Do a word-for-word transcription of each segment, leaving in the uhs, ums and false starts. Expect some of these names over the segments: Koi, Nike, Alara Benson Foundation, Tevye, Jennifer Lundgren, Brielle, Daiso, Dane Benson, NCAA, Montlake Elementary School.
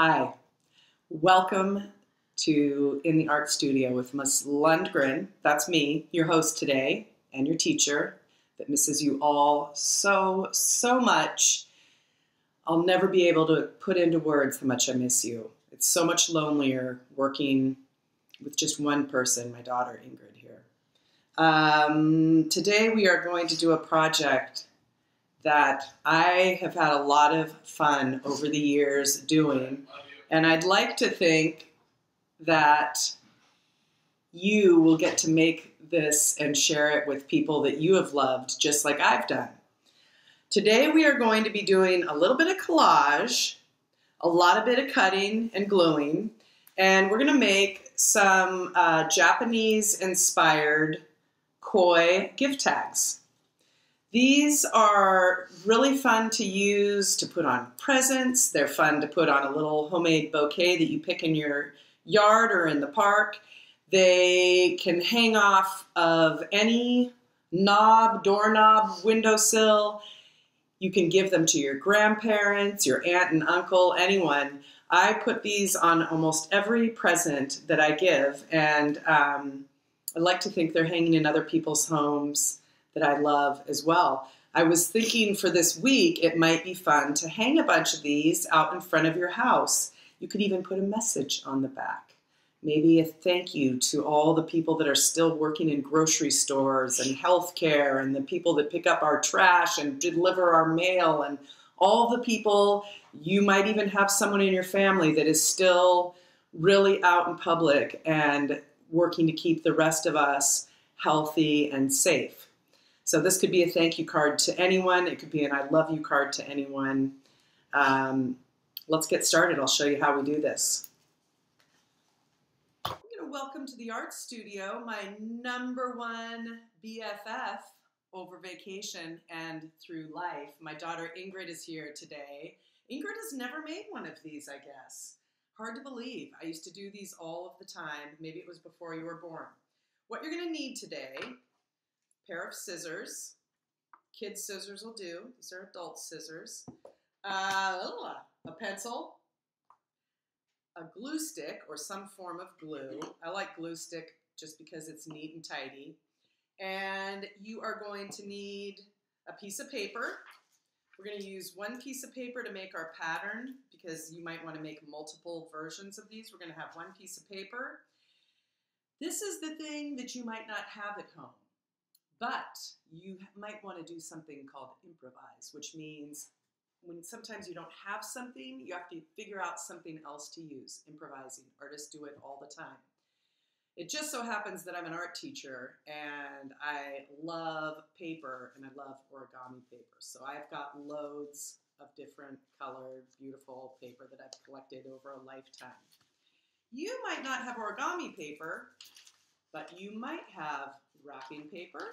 Hi, welcome to In the Art Studio with Miz Lundgren. That's me, your host today, and your teacher that misses you all so, so much. I'll never be able to put into words how much I miss you. It's so much lonelier working with just one person, my daughter Ingrid here. Um, today we are going to do a project that I have had a lot of fun over the years doing. And I'd like to think that you will get to make this and share it with people that you have loved, just like I've done. Today we are going to be doing a little bit of collage, a lot of bit of cutting and gluing, and we're gonna make some uh, Japanese-inspired koi gift tags. These are really fun to use to put on presents. They're fun to put on a little homemade bouquet that you pick in your yard or in the park. They can hang off of any knob, doorknob, windowsill. You can give them to your grandparents, your aunt and uncle, anyone. I put these on almost every present that I give, and um, I like to think they're hanging in other people's homes that I love as well. I was thinking for this week, it might be fun to hang a bunch of these out in front of your house. You could even put a message on the back. Maybe a thank you to all the people that are still working in grocery stores and healthcare, and the people that pick up our trash and deliver our mail, and all the people. You might even have someone in your family that is still really out in public and working to keep the rest of us healthy and safe. So this could be a thank you card to anyone. It could be an I love you card to anyone. Um, let's get started. I'll show you how we do this. I'm gonna welcome to the art studio my number one B F F over vacation and through life. My daughter Ingrid is here today. Ingrid has never made one of these, I guess. Hard to believe. I used to do these all of the time. Maybe it was before you were born. What you're gonna need today: pair of scissors. Kids' scissors will do. These are adult scissors. Uh, a pencil, a glue stick or some form of glue. I like glue stick just because it's neat and tidy. And you are going to need a piece of paper. We're going to use one piece of paper to make our pattern, because you might want to make multiple versions of these. We're going to have one piece of paper. This is the thing that you might not have at home, but you might want to do something called improvise, which means when sometimes you don't have something, you have to figure out something else to use. Improvising. Artists do it all the time. It just so happens that I'm an art teacher, and I love paper, and I love origami paper. So I've got loads of different colored, beautiful paper that I've collected over a lifetime. You might not have origami paper, but you might have wrapping paper.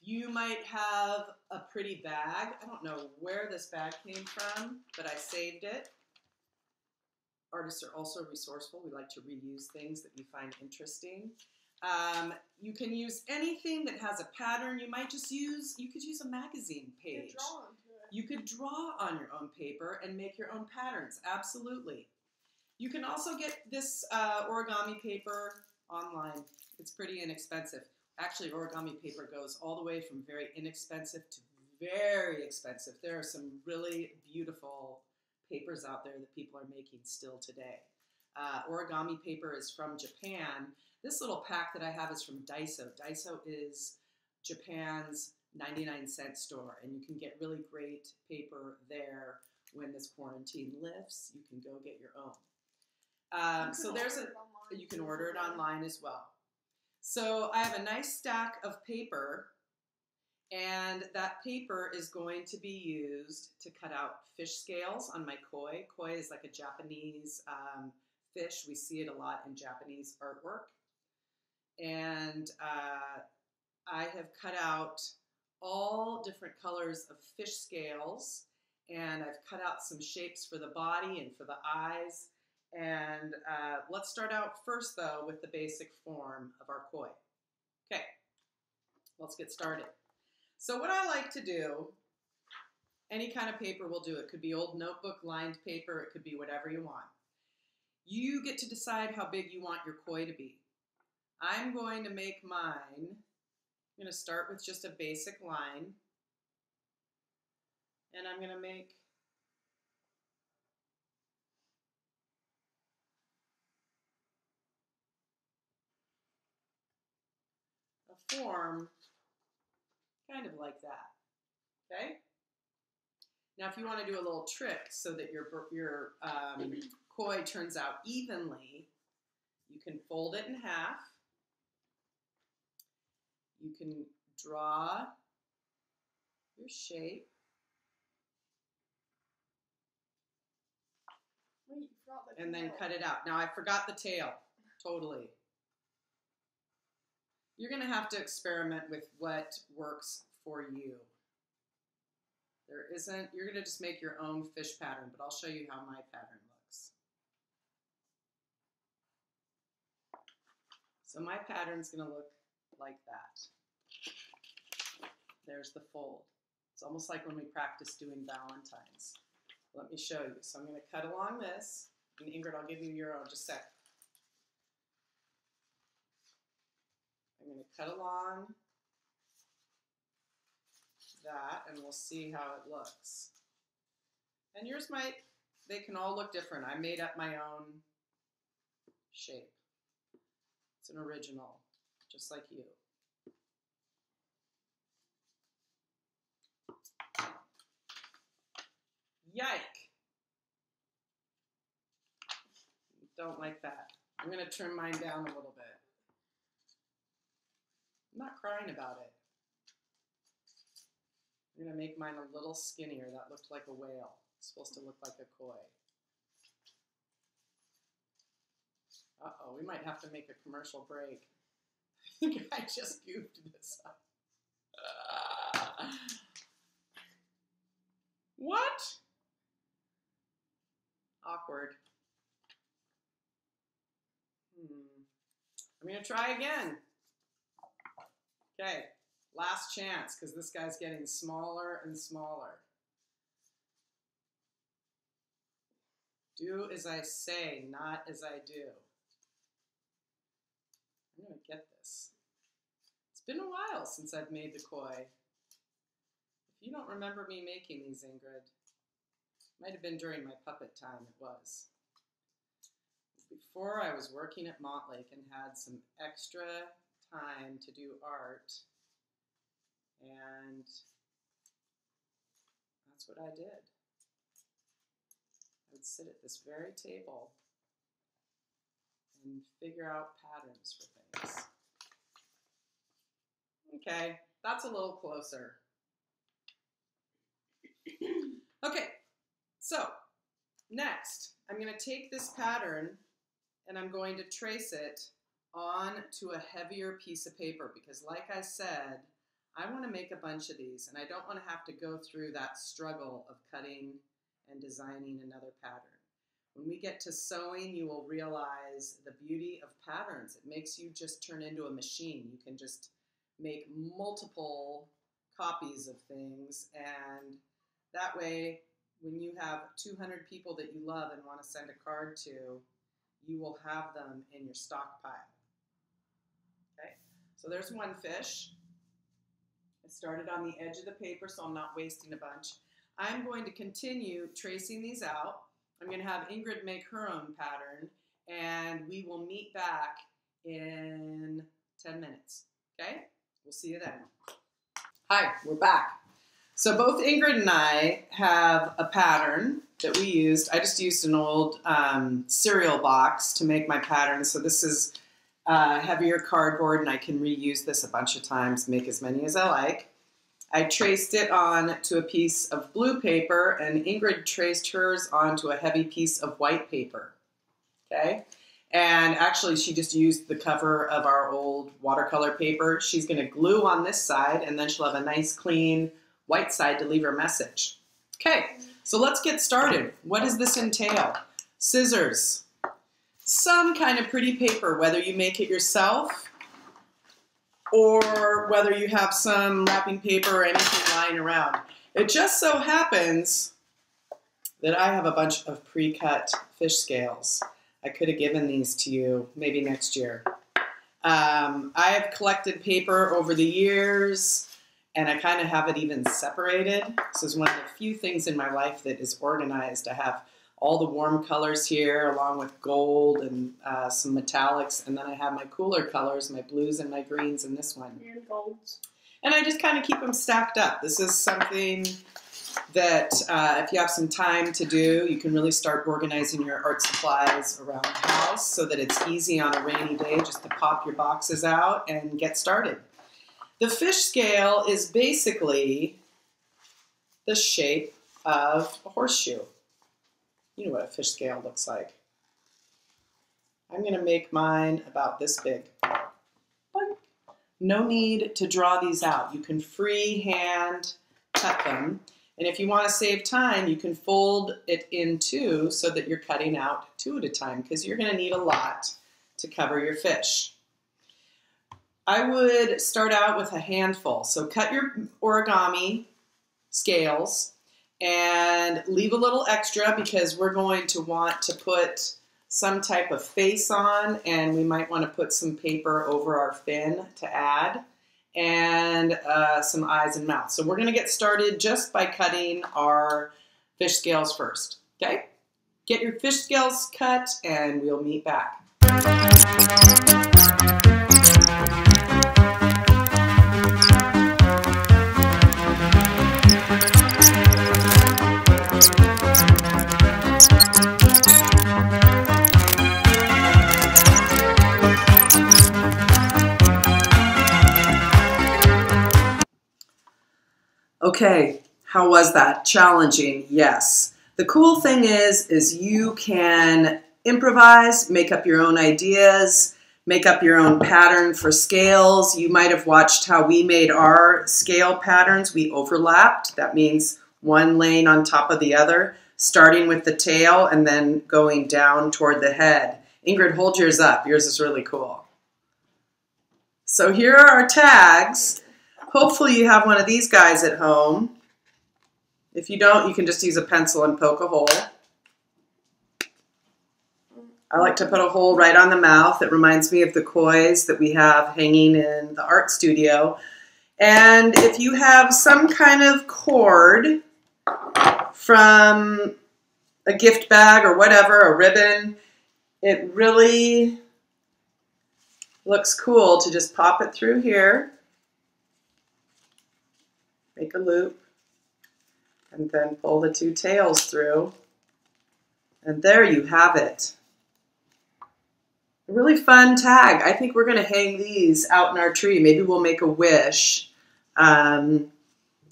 You might have a pretty bag. I don't know where this bag came from, but I saved it. Artists are also resourceful. We like to reuse things that we find interesting. Um, you can use anything that has a pattern. You might just use, you could use a magazine page. You could draw on your own paper and make your own patterns, absolutely. You can also get this uh, origami paper online. It's pretty inexpensive. Actually, origami paper goes all the way from very inexpensive to very expensive. There are some really beautiful papers out there that people are making still today. Uh, origami paper is from Japan. This little pack that I have is from Daiso. Daiso is Japan's ninety-nine cent store, and you can get really great paper there. When this quarantine lifts, you can go get your own. Um, so there's a, you can order it online as well. So I have a nice stack of paper, and that paper is going to be used to cut out fish scales on my koi. Koi is like a Japanese um, fish. We see it a lot in Japanese artwork. And uh, I have cut out all different colors of fish scales, and I've cut out some shapes for the body and for the eyes. And uh, let's start out first, though, with the basic form of our koi. Okay, let's get started. So what I like to do Any kind of paper will do. It could be old notebook lined paper. It could be whatever you want. You get to decide how big you want your koi to be. I'm going to make mine. I'm going to start with just a basic line. And I'm going to make a form kind of like that, okay? Now, if you want to do a little trick so that your, your um, koi turns out evenly, you can fold it in half. You can draw your shape. Wait, you forgot the tail. And then cut it out. Now, I forgot the tail, totally. You're going to have to experiment with what works for you. There isn't, you're going to just make your own fish pattern, but I'll show you how my pattern looks. So my pattern's going to look like that. There's the fold. It's almost like when we practice doing Valentines. Let me show you. So I'm going to cut along this, and Ingrid, I'll give you your own just a sec. I'm going to cut along that, and we'll see how it looks. And yours might, they can all look different. I made up my own shape. It's an original, just like you. Yike! Don't like that. I'm going to turn mine down a little bit. I'm not crying about it. I'm going to make mine a little skinnier. That looked like a whale. It's supposed to look like a koi. Uh-oh, we might have to make a commercial break. I think I just goofed this up. Uh, what? Awkward. Hmm. I'm going to try again. Okay. Last chance, because this guy's getting smaller and smaller. Do as I say, not as I do. I'm going to get this. It's been a while since I've made the koi. If you don't remember me making these, Ingrid, it might have been during my puppet time, it was. Before I was working at Montlake and had some extra time to do art. And that's what I did. I would sit at this very table and figure out patterns for things. Okay, that's a little closer. Okay, so next I'm going to take this pattern and I'm going to trace it onto a heavier piece of paper because, like I said, I want to make a bunch of these, and I don't want to have to go through that struggle of cutting and designing another pattern. When we get to sewing, you will realize the beauty of patterns. It makes you just turn into a machine. You can just make multiple copies of things, and that way, when you have two hundred people that you love and want to send a card to, you will have them in your stockpile. Okay, so there's one fish. I started on the edge of the paper, so I'm not wasting a bunch. I'm going to continue tracing these out. I'm going to have Ingrid make her own pattern, and we will meet back in ten minutes. Okay? We'll see you then. Hi, we're back. So both Ingrid and I have a pattern that we used. I just used an old um, cereal box to make my pattern, so this is Uh, heavier cardboard, and I can reuse this a bunch of times, make as many as I like. I traced it on to a piece of blue paper, and Ingrid traced hers onto a heavy piece of white paper. Okay? And actually, she just used the cover of our old watercolor paper. She's going to glue on this side, and then she'll have a nice, clean white side to leave her message. Okay, so let's get started. What does this entail? Scissors. Some kind of pretty paper, whether you make it yourself or whether you have some wrapping paper or anything lying around. It just so happens that I have a bunch of pre-cut fish scales. I could have given these to you maybe next year. Um, I have collected paper over the years, and I kind of have it even separated. This is one of the few things in my life that is organized. I have all the warm colors here, along with gold and uh, some metallics, and then I have my cooler colors, my blues and my greens, and this one. And golds. And I just kind of keep them stacked up. This is something that uh, if you have some time to do, you can really start organizing your art supplies around the house so that it's easy on a rainy day just to pop your boxes out and get started. The fish scale is basically the shape of a horseshoe. You know what a fish scale looks like. I'm going to make mine about this big. No need to draw these out. You can freehand cut them. And if you want to save time, you can fold it in two so that you're cutting out two at a time, because you're going to need a lot to cover your fish. I would start out with a handful. So cut your origami scales and leave a little extra, because we're going to want to put some type of face on, and we might want to put some paper over our fin to add, and uh, some eyes and mouth. So we're going to get started just by cutting our fish scales first. Okay? Get your fish scales cut, and we'll meet back. Okay, how was that? Challenging, yes. The cool thing is, is you can improvise, make up your own ideas, make up your own pattern for scales. You might have watched how we made our scale patterns. We overlapped. That means one lane on top of the other, starting with the tail and then going down toward the head. Ingrid, hold yours up. Yours is really cool. So here are our tags. Hopefully you have one of these guys at home. If you don't, you can just use a pencil and poke a hole. I like to put a hole right on the mouth. It reminds me of the kois that we have hanging in the art studio. And if you have some kind of cord from a gift bag or whatever, a ribbon, it really looks cool to just pop it through here. Make a loop, and then pull the two tails through, and there you have it. A really fun tag. I think we're going to hang these out in our tree. Maybe we'll make a wish um,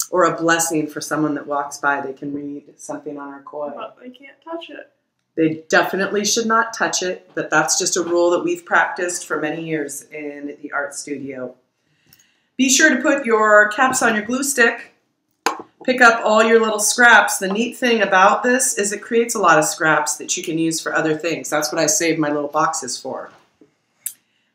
or a blessing for someone that walks by. They can read something on our koi. But they can't touch it. They definitely should not touch it, but that's just a rule that we've practiced for many years in the art studio. Be sure to put your caps on your glue stick. Pick up all your little scraps. The neat thing about this is it creates a lot of scraps that you can use for other things. That's what I save my little boxes for.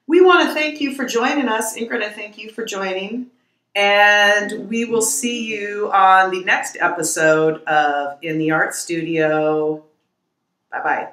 We want to thank you for joining us. Ingrid, I thank you for joining. And we will see you on the next episode of In the Art Studio. Bye-bye.